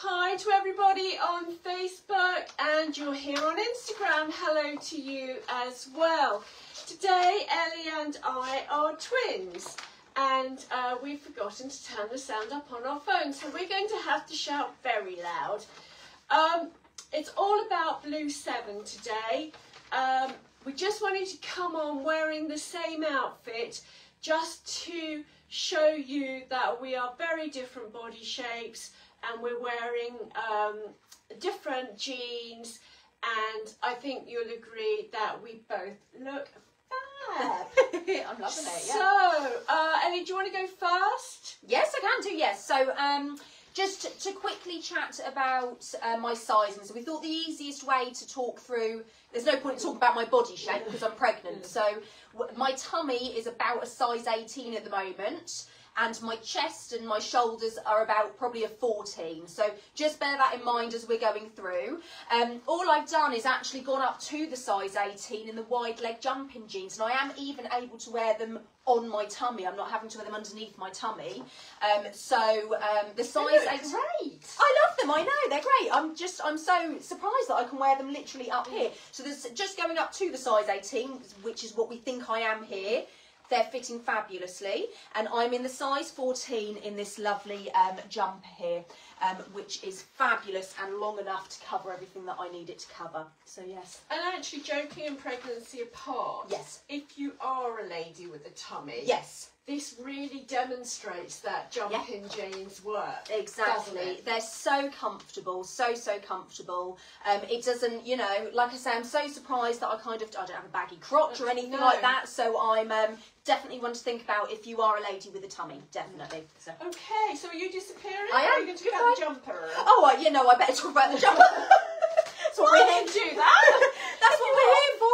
Hi to everybody on Facebook, and you're here on Instagram. Hello to you as well. Today Ellie and I are twins, and we've forgotten to turn the sound up on our phone, so we're going to have to shout very loud. It's all about Blue Seven today. We just wanted to come on wearing the same outfit just to show you that we are very different body shapes, and we're wearing different jeans, and I think you'll agree that we both look fab. I'm loving it, yeah. So, Ellie, do you want to go first? Yes, I can do, yes. So, just to quickly chat about my sizing. So we thought the easiest way to talk through, there's no point in talking about my body shape because I'm pregnant. So my tummy is about a size 18 at the moment, and my chest and my shoulders are about probably a 14. So just bear that in mind as we're going through. All I've done is actually gone up to the size 18 in the wide leg jumping jeans, and I am even able to wear them on my tummy. I'm not having to wear them underneath my tummy. The size 18. Great. I love them, I know, they're great. I'm so surprised that I can wear them literally up here. So there's just going up to the size 18, which is what we think I am here. They're fitting fabulously, and I'm in the size 14 in this lovely jumper here, which is fabulous and long enough to cover everything that I need it to cover. So yes. And actually, joking and pregnancy apart, yes, if you are a lady with a tummy, yes, this really demonstrates that jumping jeans work. Exactly. They're so comfortable, so comfortable. It doesn't, you know, like I say, I'm so surprised that I don't have a baggy crotch or anything like that. So I'm definitely one to think about if you are a lady with a tummy, definitely. So. Okay, so are you disappearing? I am. Or are you going to get the jumper? Oh, you know, I better talk about the jumper. That's what we're here to do. That's what we're here for,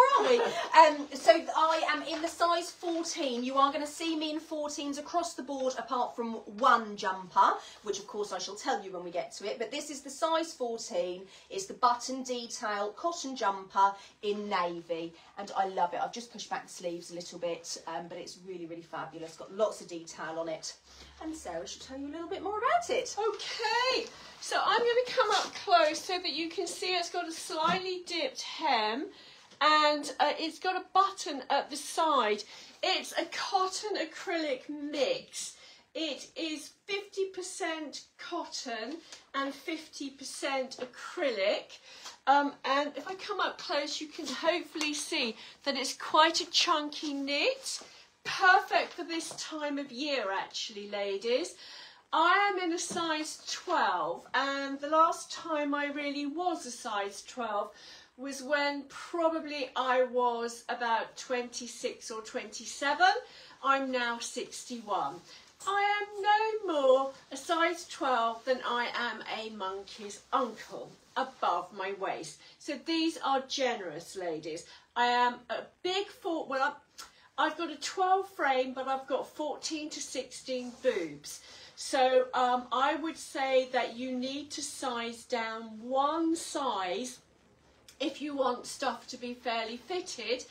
aren't we? So I am in the size 14. You are going to see me in 14s across the board, apart from one jumper, which of course I shall tell you when we get to it. But this is the size 14. It's the button detail cotton jumper in navy, and I love it. I've just pushed back the sleeves a little bit, but it's really fabulous. Got lots of detail on it, and Sarah should tell you a little bit more about it. Okay, so I'm going to come up close so that you can see it's got a slightly dipped hem, and it's got a button at the side. It's a cotton acrylic mix. It is 50% cotton and 50% acrylic. And if I come up close, you can hopefully see that it's quite a chunky knit. Perfect for this time of year, actually, ladies. I am in a size 12, and the last time I really was a size 12 was when probably I was about 26 or 27. I'm now 61. I am no more a size 12 than I am a monkey's uncle above my waist. So these are generous, ladies. I am a big four, well, I've got a 12 frame, but I've got 14 to 16 boobs. So I would say that you need to size down one size if you want stuff to be fairly fitted,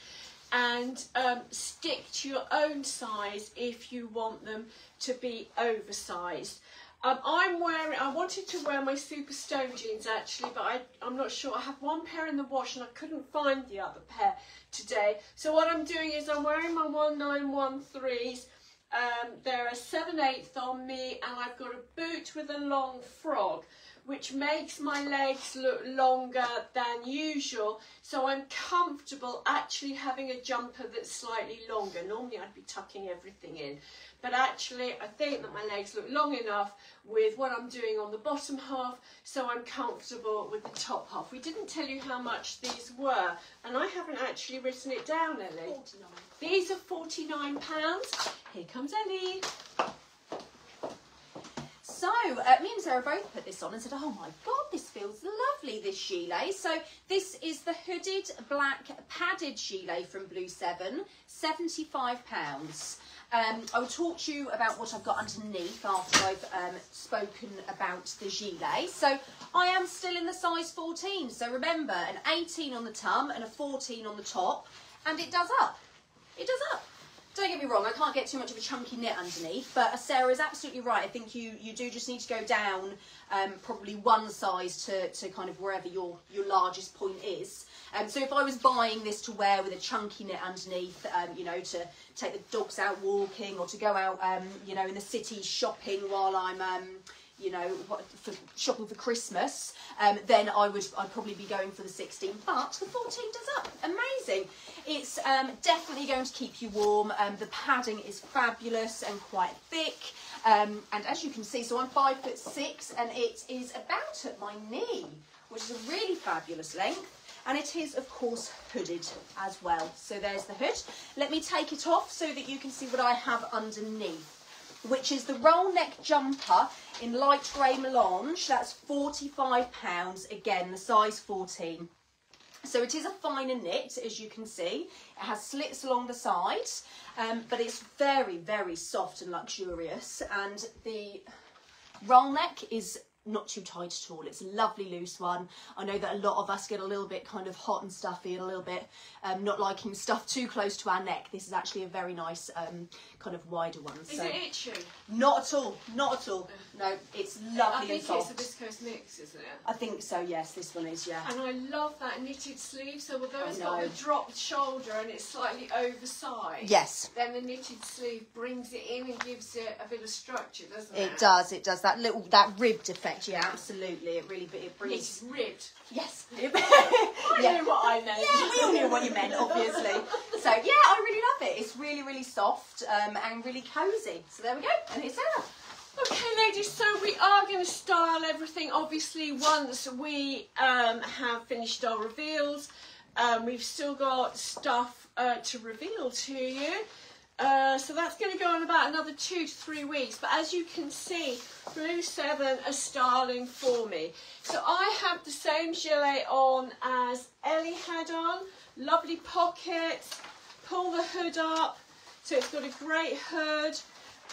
and stick to your own size if you want them to be oversized. I wanted to wear my Super Stone jeans actually, but I'm not sure. I have one pair in the wash and I couldn't find the other pair today. So what I'm doing is I'm wearing my 1913s. They're a 7/8 on me, and I've got a boot with a long frog, which makes my legs look longer than usual, so I'm comfortable actually having a jumper that's slightly longer. Normally I'd be tucking everything in, but actually I think that my legs look long enough with what I'm doing on the bottom half, so I'm comfortable with the top half. We didn't tell you how much these were, and I haven't actually written it down, Ellie. 49. These are £49. Here comes Ellie. So me and Sarah both put this on and said, oh my God, this feels lovely, this gilet. So this is the hooded black padded gilet from Blue Seven, £75. I'll talk to you about what I've got underneath after I've spoken about the gilet. So I am still in the size 14. So remember, an 18 on the tum and a 14 on the top, and it does up. It does up. Don't get me wrong, I can't get too much of a chunky knit underneath, but Sarah is absolutely right. I think you do just need to go down probably one size to kind of wherever your largest point is. So if I was buying this to wear with a chunky knit underneath, you know, to take the dogs out walking or to go out, you know, in the city shopping while I'm, you know, shopping for Christmas, then I'd probably be going for the 16, but the 14 does up. Amazing. It's definitely going to keep you warm. The padding is fabulous and quite thick. And as you can see, so I'm 5'6" and it is about at my knee, which is a really fabulous length. And it is, of course, hooded as well. So there's the hood. Let me take it off so that you can see what I have underneath, which is the roll neck jumper in light grey melange. That's £45, again, the size 14. So it is a finer knit, as you can see. It has slits along the side, but it's very, very soft and luxurious. And the roll neck is not too tight at all. It's a lovely loose one. I know that a lot of us get a little bit kind of hot and stuffy and a little bit not liking stuff too close to our neck. This is actually a very nice kind of wider one. Is so it itchy? Not at all, not at all. No, it's lovely and soft. I think it's a viscose mix, isn't it? I think so, yes, this one is, yeah. And I love that knitted sleeve. So although it's got the dropped shoulder and it's slightly oversized, yes, then the knitted sleeve brings it in and gives it a bit of structure, doesn't it? It does, that little, that ribbed effect. Yeah, absolutely. It really, it brings. It's ribbed. Yes. I knew what I meant. Yeah, we all knew what you meant, obviously. So yeah, I really love it. It's really, really soft and really cozy. So there we go, and it's out. Okay, ladies. So we are going to style everything. Obviously, once we have finished our reveals, we've still got stuff to reveal to you. So that's going to go on about another 2 to 3 weeks, but as you can see, Blue Seven are styling for me. So I have the same gilet on as Ellie had on, lovely pockets, pull the hood up, so it's got a great hood.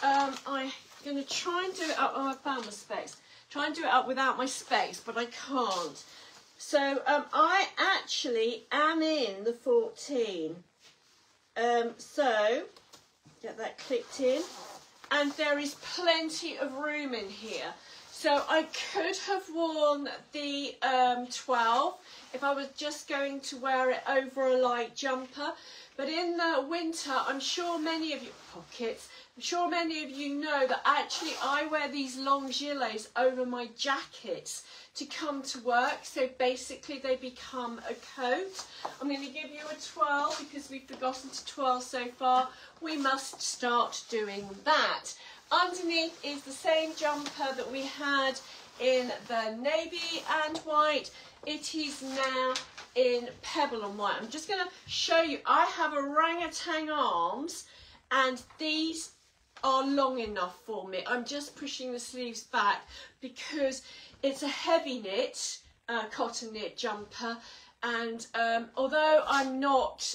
I'm going to try and do it up, oh, I found my specs, try and do it up without my specs, but I can't. So I actually am in the 14, so get that clipped in, and there is plenty of room in here. So I could have worn the 12 if I was just going to wear it over a light jumper, but in the winter, I'm sure many of you, pockets, I'm sure many of you know that actually I wear these long gilets over my jackets to come to work, so basically they become a coat. I'm going to give you a 12 because we've forgotten to 12 so far. We must start doing that. Underneath is the same jumper that we had in the navy and white. It is now in pebble and white. I'm just going to show you. I have orangutan arms and these are long enough for me. I'm just pushing the sleeves back because it's a heavy knit, cotton knit jumper, and although I'm not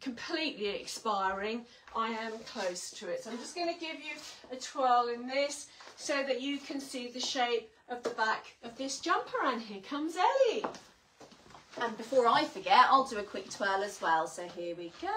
completely expiring, I am close to it. So I'm just going to give you a twirl in this so that you can see the shape of the back of this jumper. And here comes Ellie. And before I forget, I'll do a quick twirl as well. So here we go.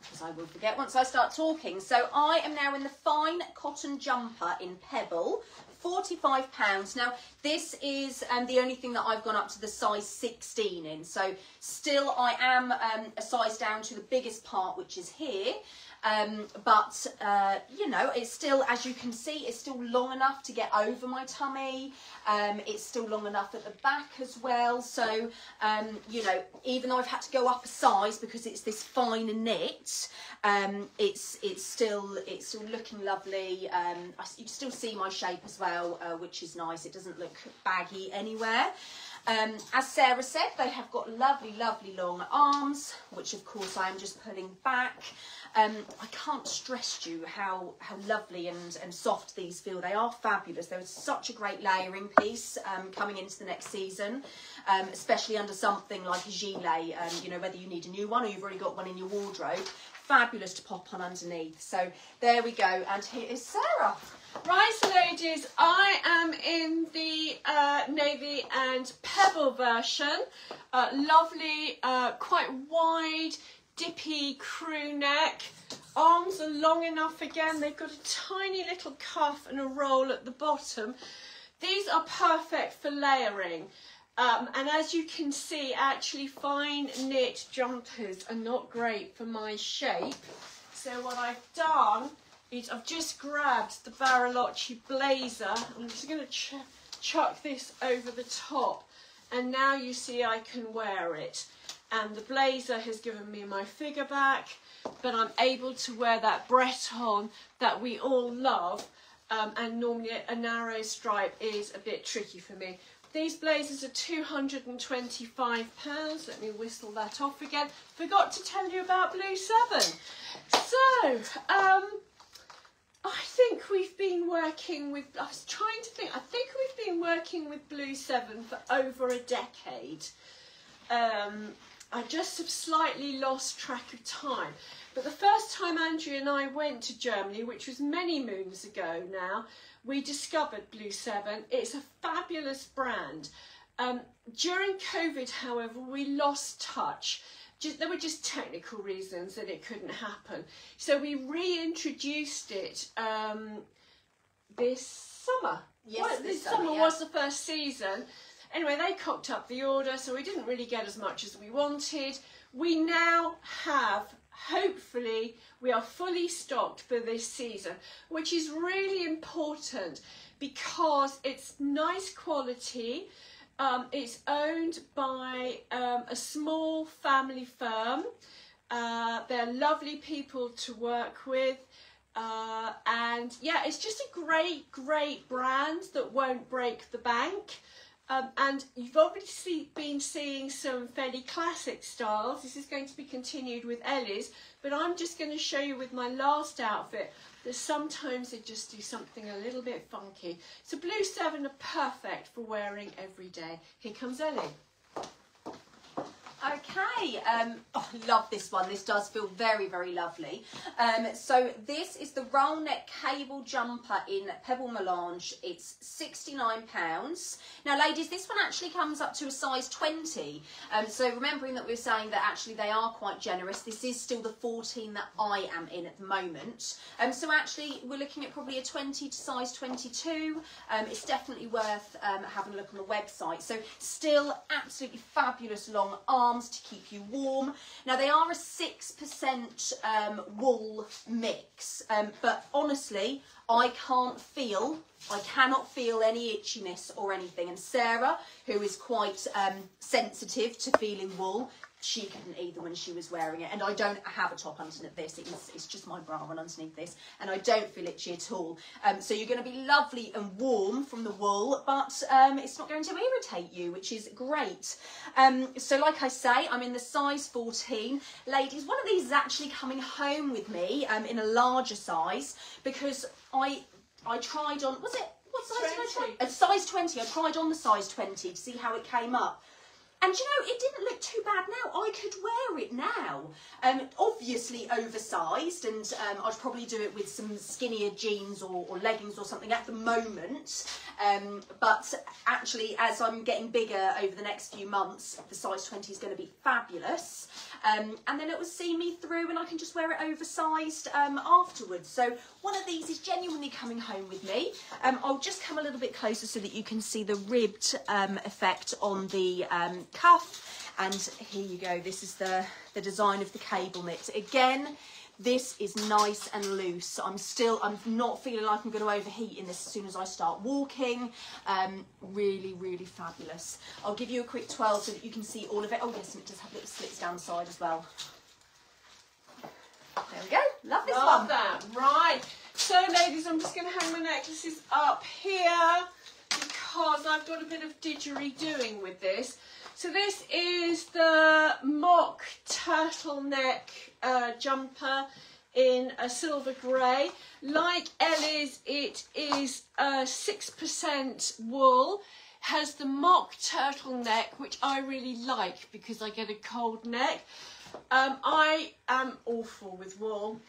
Because I will forget once I start talking. So I am now in the fine cotton jumper in pebble, £45. Now this is the only thing that I've gone up to the size 16 in. So still I am a size down to the biggest part, which is here. But you know, it's still, as you can see, it's still long enough to get over my tummy. It's still long enough at the back as well. So you know, even though I've had to go up a size because it's this finer knit, it's still looking lovely. You still see my shape as well, which is nice. It doesn't look baggy anywhere. As Sarah said, they have got lovely, lovely long arms, which of course I am just pulling back. I can't stress to you how lovely and soft these feel. They are fabulous. There was such a great layering piece coming into the next season, especially under something like a gilet, you know, whether you need a new one or you've already got one in your wardrobe. Fabulous to pop on underneath. So there we go, and here is Sarah. Right, so ladies, I am in the navy and pebble version. Lovely, quite wide dippy crew neck. Arms are long enough again. They've got a tiny little cuff and a roll at the bottom. These are perfect for layering. And as you can see, actually fine knit jumpers are not great for my shape. So what I've done is I've just grabbed the Baralocci blazer. I'm just going to chuck this over the top. And now you see I can wear it. And the blazer has given me my figure back, but I'm able to wear that Breton that we all love. And normally a narrow stripe is a bit tricky for me. These blazers are £225. Let me whistle that off again. Forgot to tell you about Blue Seven. So, I think we've been working with, I think we've been working with Blue Seven for over a decade. I just have slightly lost track of time. But the first time Andrew and I went to Germany, which was many moons ago now, we discovered Blue Seven. It's a fabulous brand. During COVID, however, we lost touch. There were just technical reasons that it couldn't happen. So we reintroduced it this summer. Yes, well, this summer yeah. Was the first season. Anyway, they cocked up the order, so we didn't really get as much as we wanted. We now have, hopefully, we are fully stocked for this season, which is really important because it's nice quality. It's owned by a small family firm. They're lovely people to work with. And yeah, it's just a great, great brand that won't break the bank. And you've obviously been seeing some fairly classic styles. This is going to be continued with Ellie's, but I'm just going to show you with my last outfit that sometimes they just do something a little bit funky. So Blue Seven are perfect for wearing every day. Here comes Ellie. Okay, oh, love this one. This does feel very, very lovely. So this is the roll neck cable jumper in Pebble Melange. It's £69. Now, ladies, this one actually comes up to a size 20. So remembering that we're saying that actually they are quite generous, this is still the 14 that I am in at the moment. So actually we're looking at probably a 20 to size 22. It's definitely worth having a look on the website. So still absolutely fabulous long arm to keep you warm. Now they are a 6% wool mix, but honestly I cannot feel any itchiness or anything, and Sarah, who is quite sensitive to feeling wool, she couldn't either when she was wearing it. And I don't have a top underneath this, it's just my bra one underneath this, and I don't feel itchy at all. So you're going to be lovely and warm from the wool, but it's not going to irritate you, which is great. So like I say, I'm in the size 14. Ladies, one of these is actually coming home with me in a larger size, because I tried on, what size did I try? A size 20. I tried on the size 20 to see how it came up. And you know, it didn't look too bad now. I could wear it now. Obviously oversized, and I'd probably do it with some skinnier jeans or leggings or something at the moment. But actually, as I'm getting bigger over the next few months, the size 20 is going to be fabulous. And then it will see me through, and I can just wear it oversized afterwards. So one of these is genuinely coming home with me. I'll just come a little bit closer so that you can see the ribbed effect on the cuff, and here you go. This is the design of the cable knit again. This is nice and loose. I'm not feeling like I'm going to overheat in this as soon as I start walking. Really, really fabulous. I'll give you a quick twirl so that you can see all of it. Oh yes, and it does have little slits down the side as well. There we go. Love this one. Love that. Right. So ladies, I'm just going to hang my necklaces up here because I've got a bit of didgeridooing with this. So this is the mock turtleneck jumper in a silver grey. Like Ellie's, it is 6% wool, has the mock turtleneck, which I really like because I get a cold neck. I am awful with wool,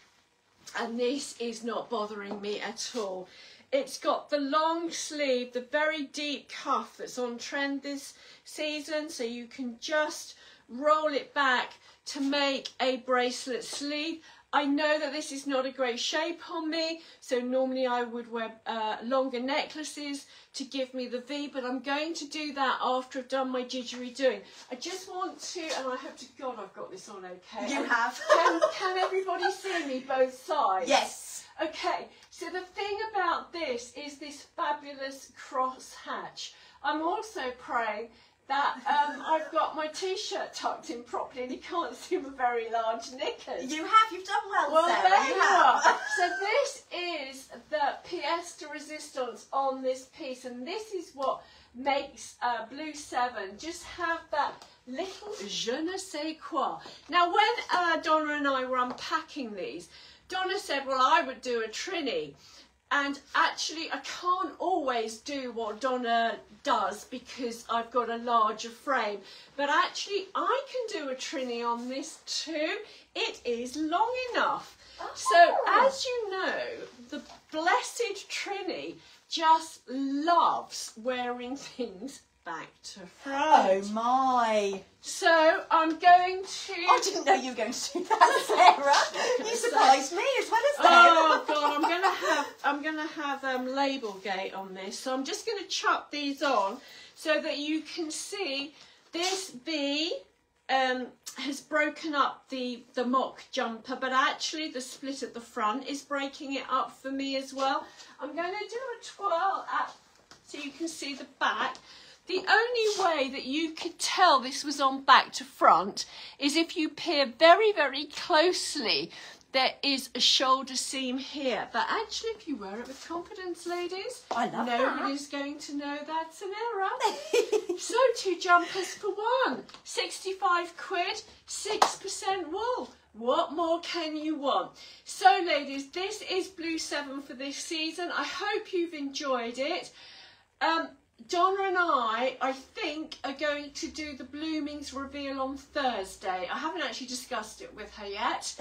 and this is not bothering me at all. It's got the long sleeve, the very deep cuff that's on trend this season, so you can just roll it back to make a bracelet sleeve. I know that this is not a great shape on me, so normally I would wear longer necklaces to give me the V, but I'm going to do that after I've done my didgeridooing. I just want to, and I hope to God I've got this on okay. You have. Can everybody see me both sides? Yes. Okay, so the thing about this is this fabulous cross hatch. I'm also praying that I've got my t-shirt tucked in properly and you can't see my very large knickers. You have, you've done well, Sarah. There you are. So this is the pièce de resistance on this piece, and this is what makes Blue Seven just have that little je ne sais quoi. Now when Donna and I were unpacking these, Donna said, well, I would do a trini. And actually, I can't always do what Donna does because I've got a larger frame. But actually, I can do a trini on this too. It is long enough. Oh. So, as you know, the blessed trini just loves wearing things back to front. Oh my. So, I'm going to... I didn't know you were going to do that, Sarah. You surprised me as well as them. Oh, God, I'm going to have label gate on this. So, I'm just going to chuck these on so that you can see this V has broken up the mock jumper, but actually the split at the front is breaking it up for me as well. I'm going to do a twirl at, so you can see the back. The only way that you could tell this was on back to front is if you peer very, very closely. There is a shoulder seam here. But actually, if you wear it with confidence, ladies, I love nobody's that. Going to know that's an error. So, two jumpers for one. 65 quid, 6% wool. What more can you want? So, ladies, this is Blue Seven for this season. I hope you've enjoyed it. Donna and I think, are going to do the Bloomings reveal on Thursday. I haven't actually discussed it with her yet,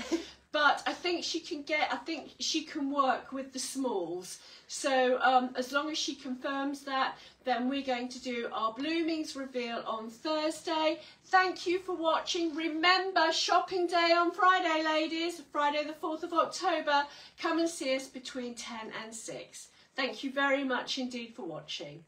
but I think she can get, I think she can work with the smalls. So as long as she confirms that, then we're going to do our Bloomings reveal on Thursday. Thank you for watching. Remember, shopping day on Friday, ladies. Friday the 4th of October. Come and see us between 10 and 6. Thank you very much indeed for watching.